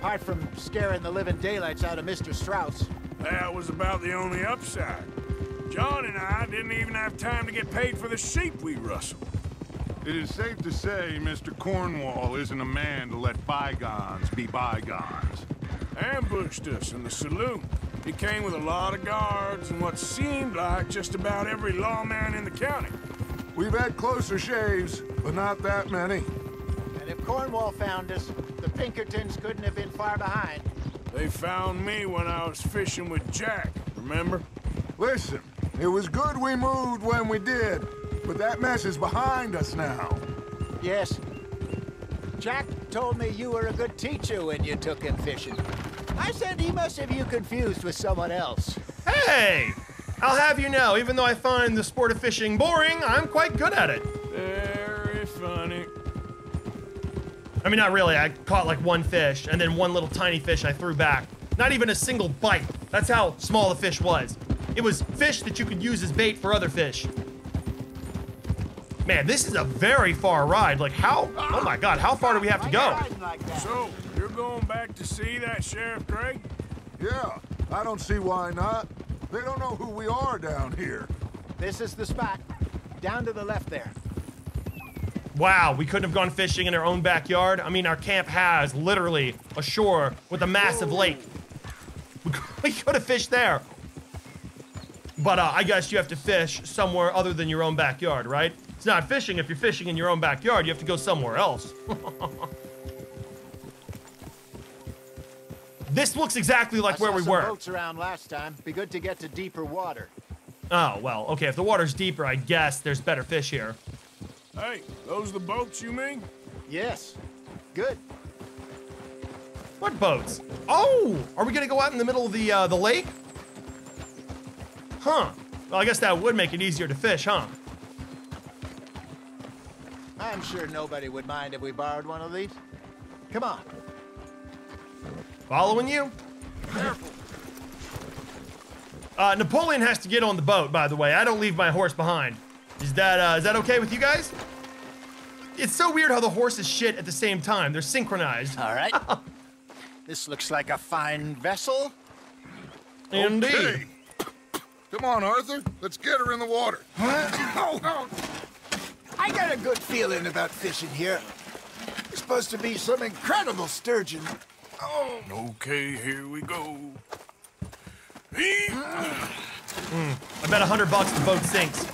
Apart from scaring the living daylights out of Mr. Strauss. That was about the only upside. John and I didn't even have time to get paid for the sheep we rustled. It is safe to say Mr. Cornwall isn't a man to let bygones be bygones. Ambushed us in the saloon. He came with a lot of guards and what seemed like just about every lawman in the county. We've had closer shaves, but not that many. And if Cornwall found us, the Pinkertons couldn't have been far behind. They found me when I was fishing with Jack, remember? Listen, it was good we moved when we did, but that mess is behind us now. Yes. Jack told me you were a good teacher when you took him fishing. I said he must have you confused with someone else. Hey! I'll have you know, even though I find the sport of fishing boring, I'm quite good at it. Very funny. I mean, not really. I caught like one fish, and then one little tiny fish I threw back. Not even a single bite. That's how small the fish was. It was fish that you could use as bait for other fish. Man, this is a very far ride. Like, how? Oh my God, how far do we have to go? So, you're going back to see that Sheriff Craig? Yeah, I don't see why not. They don't know who we are down here. This is the spot. Down to the left there. Wow, we couldn't have gone fishing in our own backyard. I mean, our camp has literally a shore with a massive lake. We could have fished there. But I guess you have to fish somewhere other than your own backyard, right? It's not fishing if you're fishing in your own backyard. You have to go somewhere else. This looks exactly like where we were. I saw some boats around last time. Be good to get to deeper water. Oh, well, okay. If the water's deeper, I guess there's better fish here. Hey, those the boats you mean? Yes. Good. What boats? Oh, are we gonna go out in the middle of the lake? Huh. Well, I guess that would make it easier to fish, huh? I'm sure nobody would mind if we borrowed one of these. Come on. Following you? Careful. Napoleon has to get on the boat, by the way. I don't leave my horse behind. Is that okay with you guys? It's so weird how the horses shit at the same time. They're synchronized. All right. This looks like a fine vessel. Indeed. Okay. Come on, Arthur. Let's get her in the water. Huh? Oh, no. I got a good feeling about fishing here. There's supposed to be some incredible sturgeon. Oh. Okay, here we go. I bet $100 the boat sinks.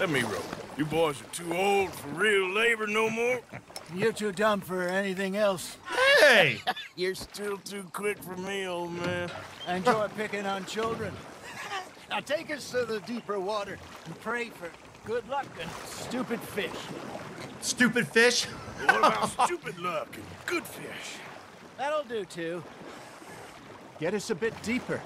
Let me row. You boys are too old for real labor no more. You're too dumb for anything else. Hey! You're still too quick for me, old man. I enjoy picking on children. Now take us to the deeper water and pray for good luck and stupid fish. Stupid fish? What about stupid luck and good fish? That'll do, too. Get us a bit deeper.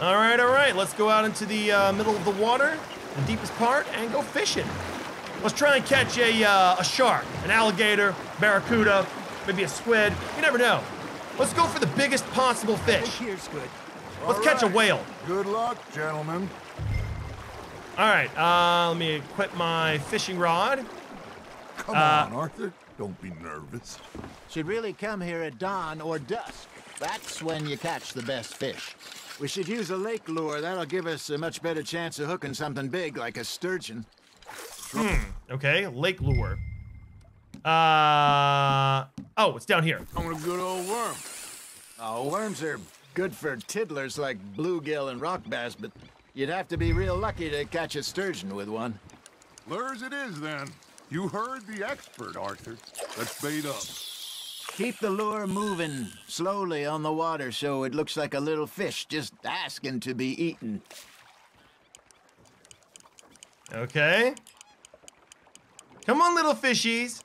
All right, let's go out into the middle of the water, the deepest part, and go fishing. Let's try and catch a shark, an alligator, barracuda, maybe a squid. You never know. Let's go for the biggest possible fish. Here's good. Let's catch a whale. Good luck, gentlemen. All right, let me equip my fishing rod. Come on, Arthur. Don't be nervous. Should really come here at dawn or dusk. That's when you catch the best fish. We should use a lake lure. That'll give us a much better chance of hooking something big like a sturgeon. Okay, lake lure. Oh, it's down here. I want a good old worm. Oh, worms are good for tiddlers like bluegill and rock bass, but you'd have to be real lucky to catch a sturgeon with one. Lures it is, then. You heard the expert, Arthur. Let's bait up. Keep the lure moving slowly on the water so it looks like a little fish just asking to be eaten. Okay. Come on, little fishies.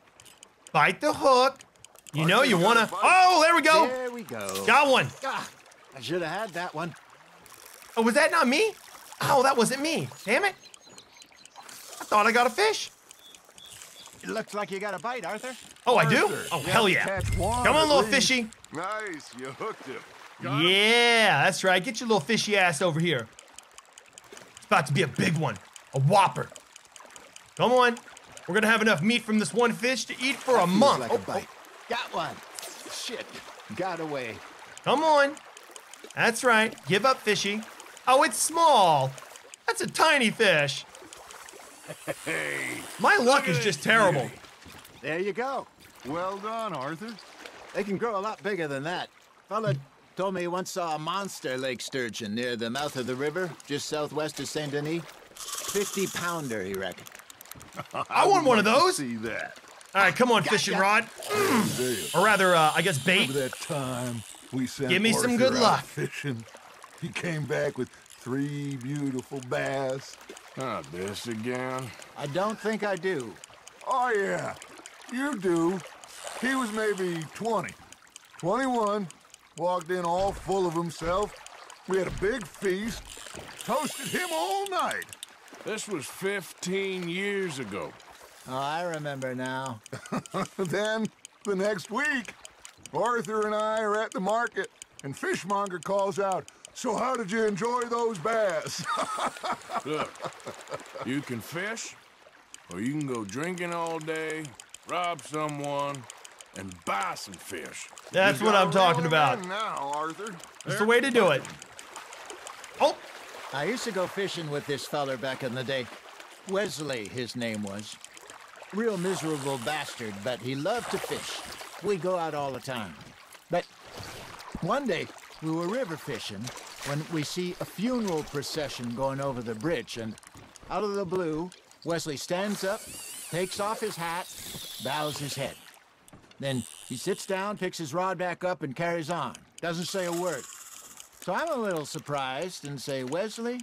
Bite the hook. You know you wanna... Oh, there we go. There we go. Got one. Ah, I should have had that one. Oh, was that not me? Oh, that wasn't me. Damn it. I thought I got a fish. It looks like you got a bite, Arthur. Oh, I do? Oh, hell yeah. Come on, little fishy. Nice, you hooked him. Yeah, that's right. Get your little fishy ass over here. It's about to be a big one. A whopper. Come on. We're going to have enough meat from this one fish to eat for a month. Like a bite. Got one. Shit. Got away. Come on. That's right. Give up, fishy. Oh, it's small. That's a tiny fish. Hey, my luck is just terrible. There you go. Well done, Arthur. They can grow a lot bigger than that. Fella Told me he once saw a monster lake sturgeon near the mouth of the river, just southwest of Saint Denis. 50-pounder, he reckoned. I want one of those. See that. All right, come on, fishing rod. Mm. Or rather, I guess bait. That time we sent Give me Arthur some good luck. Fishing. He came back with 3 beautiful bass. Not this again. I don't think I do. Oh, yeah. You do. He was maybe 20, 21. Walked in all full of himself. We had a big feast. Toasted him all night. This was 15 years ago. Oh, I remember now. Then, the next week, Arthur and I are at the market, and Fishmonger calls out, "So how did you enjoy those bass?" Look, you can fish, or you can go drinking all day, rob someone, and buy some fish. That's what I'm talking about. Now, Arthur. That's the way to do it. Oh! I used to go fishing with this feller back in the day. Wesley, his name was. Real miserable bastard, but he loved to fish. We'd go out all the time. But one day, we were river fishing when we see a funeral procession going over the bridge, and out of the blue, Wesley stands up, takes off his hat, bows his head. Then he sits down, picks his rod back up, and carries on. Doesn't say a word. So I'm a little surprised and say, "Wesley,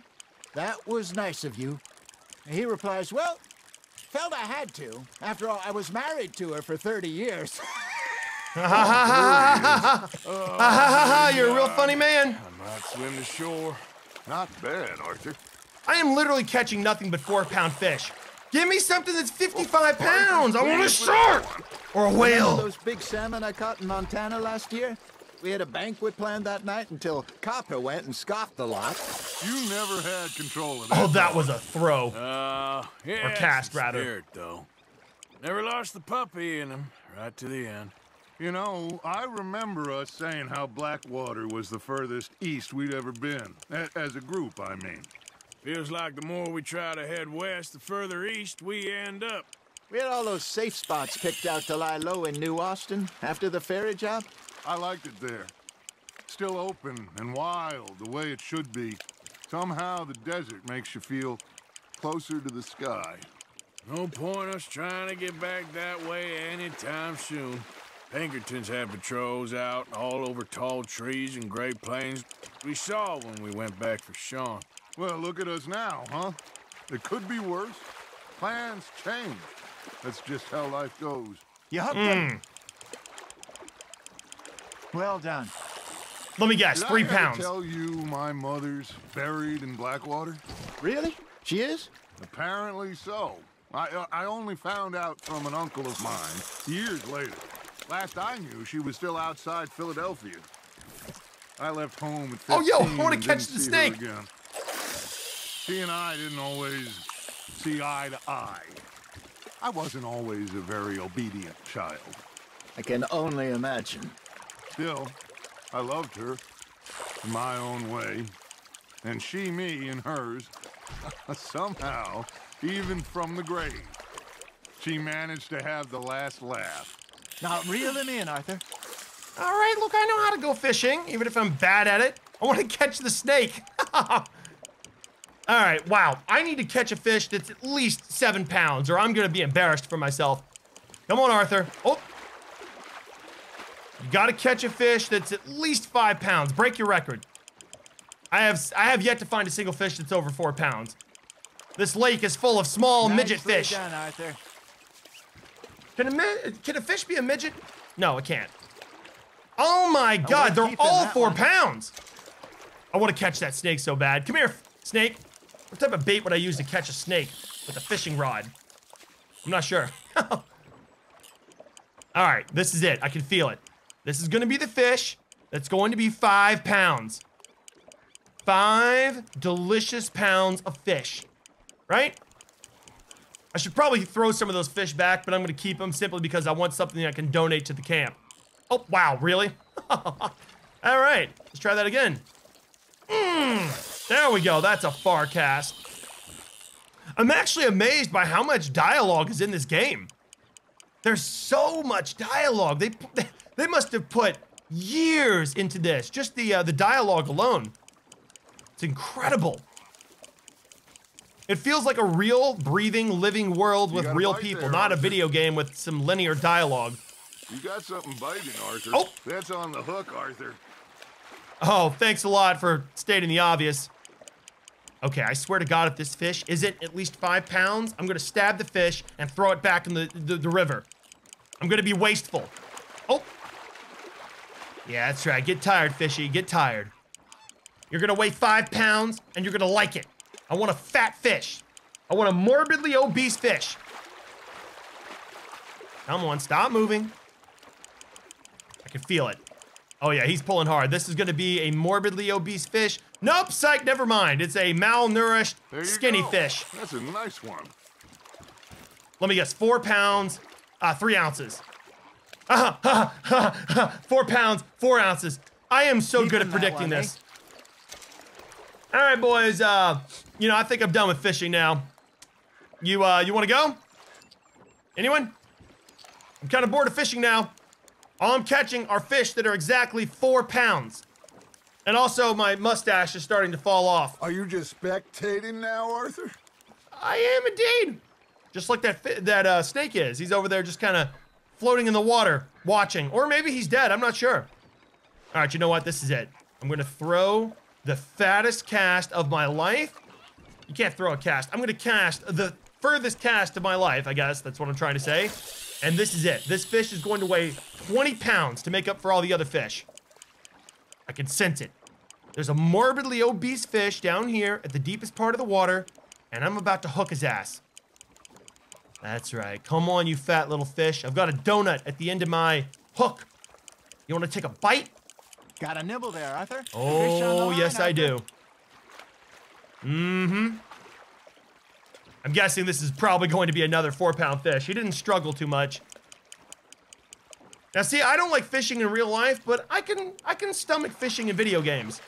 that was nice of you." And he replies, "Well, felt I had to. After all, I was married to her for 30 years. You're a real funny man. I might swim to shore. Not bad, Arthur. I am literally catching nothing but 4-pound fish. Give me something that's 55 pounds. I want a shark or a whale. Remember those big salmon I caught in Montana last year? We had a banquet planned that night until Copper went and scoffed the lot. You never had control of that. Oh, that was a throw. Yeah, or cast, rather. Spirit, though. Never lost the puppy in him, right to the end. You know, I remember us saying how Blackwater was the furthest east we'd ever been. As a group, I mean. Feels like the more we try to head west, the further east we end up. We had all those safe spots picked out to lie low in New Austin after the ferry job. I liked it there. Still open and wild, the way it should be. Somehow the desert makes you feel closer to the sky. No point us trying to get back that way anytime soon. Pinkertons have patrols out all over tall trees and great plains. We saw when we went back for Sean. Well, look at us now, huh? It could be worse. Plans change. That's just how life goes. You hooked them. Well done. Let me guess, 3 pounds. Did I tell you my mother's buried in Blackwater? Really? She is? Apparently so. I only found out from an uncle of mine years later. Last I knew, she was still outside Philadelphia. I left home at 15. Oh, yo, I want to catch the snake. She and I didn't always see eye to eye. I wasn't always a very obedient child. I can only imagine. Still, I loved her in my own way, and she me and hers, somehow, even from the grave. She managed to have the last laugh. Now reel him in, Arthur. All right, look, I know how to go fishing, even if I'm bad at it. I want to catch the snake. All right, wow, I need to catch a fish that's at least 7 pounds, or I'm gonna be embarrassed for myself. Come on, Arthur. Oh. You gotta catch a fish that's at least 5 pounds. Break your record. I have yet to find a single fish that's over 4 pounds. This lake is full of small midget fish. Nicely done, Arthur. Can a fish be a midget? No, it can't. Oh my God, they're all 4 pounds. I want to catch that snake so bad. Come here, snake. What type of bait would I use to catch a snake with a fishing rod? I'm not sure. All right, this is it. I can feel it. This is gonna be the fish that's going to be 5 pounds. 5 delicious pounds of fish, right? I should probably throw some of those fish back, but I'm gonna keep them simply because I want something I can donate to the camp. Oh, wow, really? All right, let's try that again. There we go, that's a far cast. I'm actually amazed by how much dialogue is in this game. There's so much dialogue. They must have put years into this. Just the dialogue alone. It's incredible. It feels like a real, breathing, living world with real people, there, not a video game with some linear dialogue. You got something biting, Arthur. Oh. That's on the hook, Arthur. Oh, thanks a lot for stating the obvious. Okay, I swear to God, if this fish isn't at least 5 pounds, I'm gonna stab the fish and throw it back in the river. I'm gonna be wasteful. Oh. Yeah, that's right. Get tired, fishy. Get tired. You're gonna weigh 5 pounds, and you're gonna like it. I want a fat fish. I want a morbidly obese fish. Come on, stop moving. I can feel it. Oh yeah, he's pulling hard. This is gonna be a morbidly obese fish. Nope, psych, never mind. It's a malnourished, skinny fish. That's a nice one. Let me guess, 4 pounds, 3 ounces. 4 pounds, 4 ounces. I am so good at predicting this. All right, boys, you know, I think I'm done with fishing now. You wanna go? Anyone? I'm kind of bored of fishing now. All I'm catching are fish that are exactly 4 pounds. And also, my mustache is starting to fall off. Are you just spectating now, Arthur? I am indeed. Just like that snake is. He's over there just kind of floating in the water, watching. Or maybe he's dead, I'm not sure. All right, you know what? This is it. I'm gonna throw the fattest cast of my life. You can't throw a cast. I'm gonna cast the furthest cast of my life, I guess. That's what I'm trying to say. And this is it. This fish is going to weigh 20 pounds to make up for all the other fish. I can sense it. There's a morbidly obese fish down here at the deepest part of the water, and I'm about to hook his ass. That's right. Come on, you fat little fish. I've got a donut at the end of my hook. You want to take a bite? Got a nibble there, Arthur. Oh, yes, I do. Mm-hmm. I'm guessing this is probably going to be another 4 pound fish. He didn't struggle too much. Now see, I don't like fishing in real life, but I can stomach fishing in video games.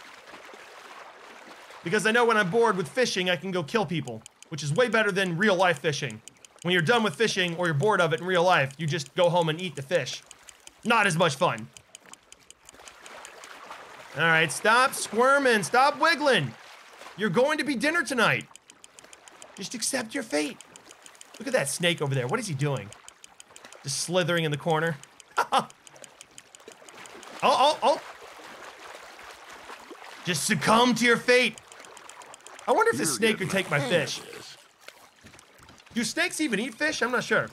Because I know when I'm bored with fishing, I can go kill people, which is way better than real life fishing. When you're done with fishing or you're bored of it in real life, you just go home and eat the fish. Not as much fun. All right, stop squirming, stop wiggling. You're going to be dinner tonight. Just accept your fate. Look at that snake over there. What is he doing? Just slithering in the corner. Oh. Just succumb to your fate. I wonder if this snake could take my fish. Do snakes even eat fish? I'm not sure.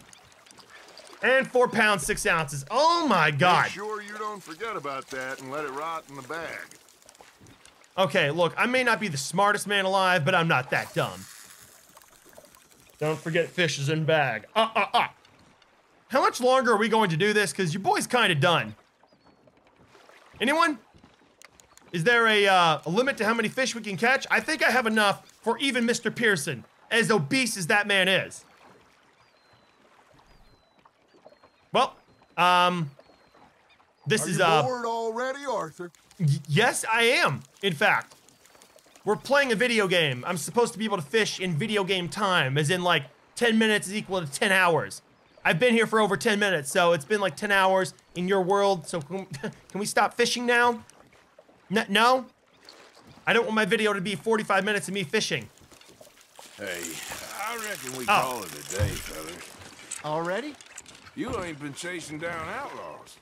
And 4 pounds, 6 ounces. Oh my God. Make sure you don't forget about that and let it rot in the bag. Okay, look, I may not be the smartest man alive, but I'm not that dumb. Don't forget fish is in bag. How much longer are we going to do this? Because your boy's kind of done. Anyone? Is there a limit to how many fish we can catch? I think I have enough for even Mr. Pearson, as obese as that man is. Well, this is Are you bored already, Arthur? Yes, I am, in fact. We're playing a video game. I'm supposed to be able to fish in video game time, as in like 10 minutes is equal to 10 hours. I've been here for over 10 minutes, so it's been like 10 hours in your world, so can we stop fishing now? No? I don't want my video to be 45 minutes of me fishing. Hey, I reckon we call it a day, fellas. Already? You ain't been chasing down outlaws.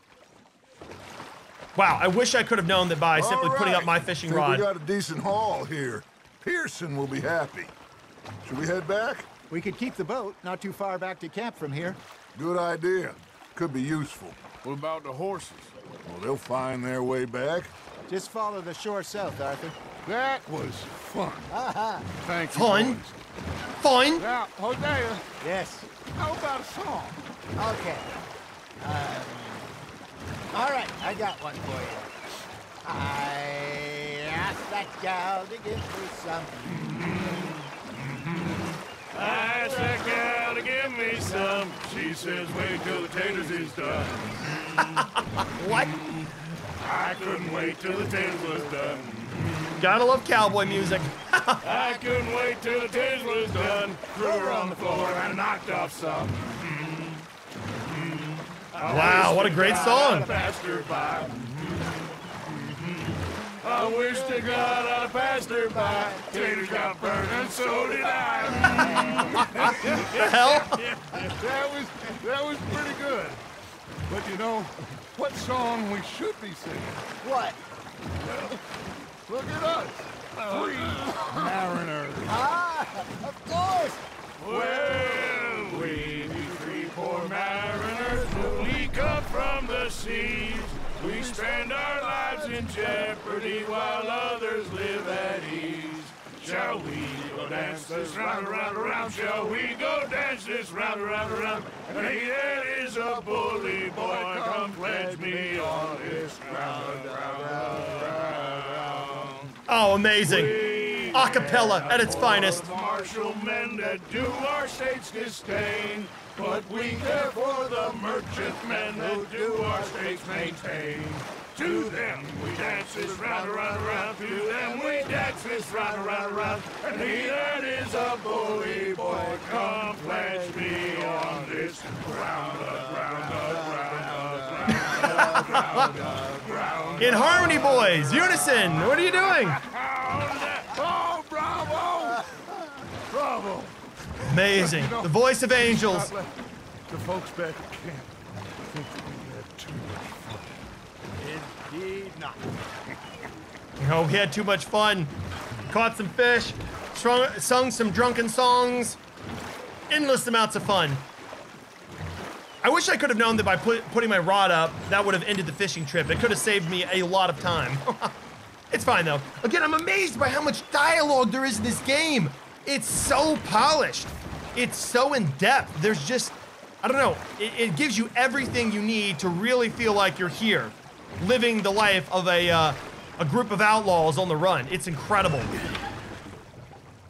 Wow, I wish I could have known that by simply putting up my fishing rod. We got a decent haul here. Pearson will be happy. Should we head back? We could keep the boat not too far back to camp from here. Good idea. Could be useful. What about the horses? Well, they'll find their way back. Just follow the shore south, Arthur. That was fun. Aha. Thank you. Fun? Fun? Now, Hosea. Yes. How about a song? Okay. All right, I got one for you. I asked that gal to give me some. I asked that gal to give me some. She says, wait till the taters is done. What? I couldn't wait till the taters was done. Gotta love cowboy music. I couldn't wait till the taters was done. Threw her on the floor and I knocked off some. Wow, what a great song. I wish to God I passed her by. Taters got burned and so did I. The hell? That was pretty good. But you know, what song we should be singing? What? Well, look at us. Three mariners. Ah, of course. Well, we be three poor mariners. We come from the seas. We spend our lives in jeopardy while others live at ease. Shall we go dance this round, round, round? Shall we go dance this round, round, round? And he that is a bully boy, come pledge me on this round, round, round, round. Oh, amazing. Acapella at its finest. Martial men that do our state's disdain. But we care for the merchantmen who do our states maintain. To them we dance this round, round, round. To them we dance this round, round, round. And he that is a bully boy, come pledge me on this round, round, round, round, round, round. In harmony, boys, unison. What are you doing? Oh, bravo! Bravo! Amazing. The voice of angels. The folks back at camp think we had too much fun. Indeed not. No, we had too much fun. Caught some fish, sung some drunken songs. Endless amounts of fun. I wish I could have known that by putting my rod up, that would have ended the fishing trip. It could have saved me a lot of time. It's fine, though. Again, I'm amazed by how much dialogue there is in this game. It's so polished. It's so in-depth. There's just, I don't know, it gives you everything you need to really feel like you're here, living the life of a group of outlaws on the run. It's incredible.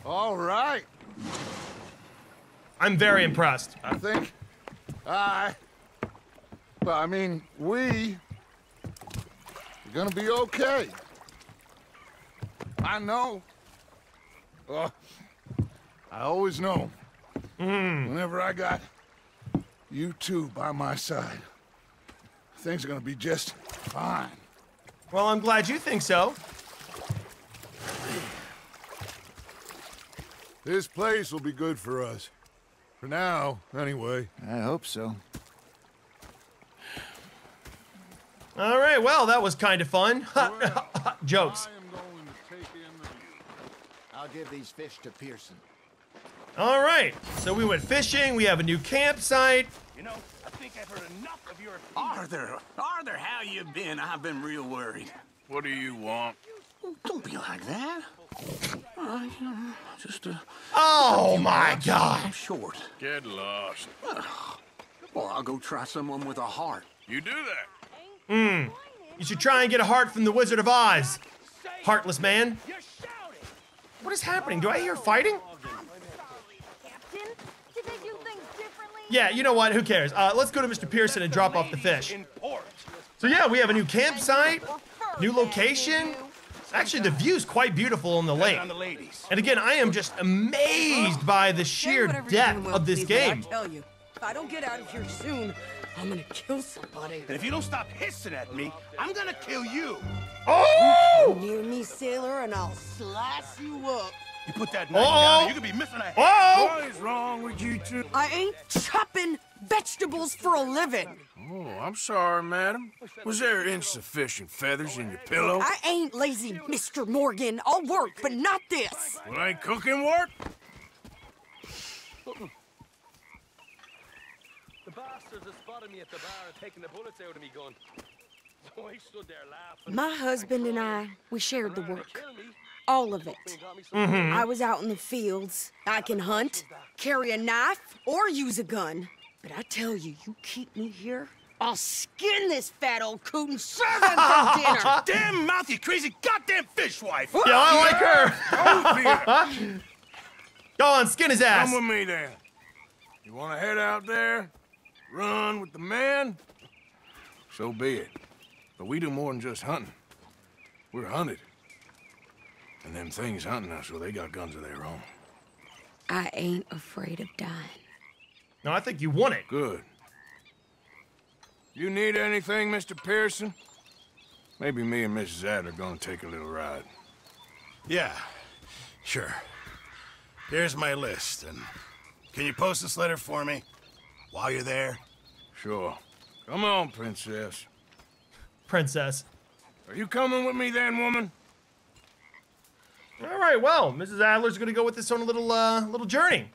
All right. I'm very impressed. I think we're gonna be okay. I know. I always know, whenever I got you two by my side, things are gonna be just fine. Well, I'm glad you think so. This place will be good for us. For now, anyway. I hope so. All right, well, that was kind of fun. Well, jokes. I am going to take in the view. I'll give these fish to Pearson. All right, so we went fishing. We have a new campsite. You know, I think I've heard enough of your... Arthur, how you been? I've been real worried. What do you want? Oh, don't be like that. Oh, my God. I'm short. Get lost. Well, I'll go try someone with a heart. You do that. You should try and get a heart from the Wizard of Oz. Heartless man. What is happening? Do I hear fighting? Yeah, you know what? Who cares? Let's go to Mr. Pearson and drop off the fish. So yeah, we have a new campsite, new location. Actually, the view's quite beautiful on the lake. And again, I am just amazed by the sheer depth of this game. I tell you, if I don't get out of here soon, I'm gonna kill somebody. And if you don't stop hissing at me, I'm gonna kill you. Oh! Near me, sailor, and I'll slice you up. You put that knife down, you could be missing a hand. What is wrong with you two? I ain't chopping vegetables for a living. Oh, I'm sorry, madam. Was there insufficient feathers in your pillow? I ain't lazy, Mr. Morgan. I'll work, but not this. Well, ain't cooking work? The bastards have spotted me at the bar and taking the bullets out of me gun. So I stood there laughing. My husband and I, we shared the work. All of it. I was out in the fields. I can hunt, carry a knife, or use a gun. But I tell you, you keep me here, I'll skin this fat old coot and serve him for dinner. Damn mouth, you crazy goddamn fishwife. Yeah, I like her. Go on, skin his ass. Come with me then. You want to head out there, run with the man? So be it. But we do more than just hunting. We're hunted. And them things hunting us, well, they got guns of their own. I ain't afraid of dying. No, I think you want it. Good. You need anything, Mr. Pearson? Maybe me and Mrs. Adler are gonna take a little ride. Yeah, sure. Here's my list, and can you post this letter for me while you're there? Sure. Come on, Princess. Princess. Are you coming with me then, woman? All right, well, Mrs. Adler's gonna go with this on a little, little journey.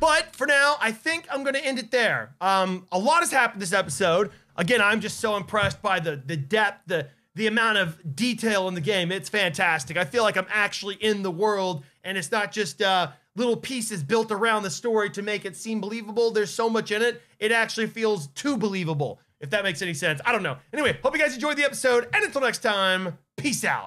But for now, I think I'm gonna end it there. A lot has happened this episode. Again, I'm just so impressed by the depth, the amount of detail in the game. It's fantastic. I feel like I'm actually in the world, and it's not just little pieces built around the story to make it seem believable. There's so much in it. It actually feels too believable, if that makes any sense. I don't know. Anyway, hope you guys enjoyed the episode, and until next time, peace out.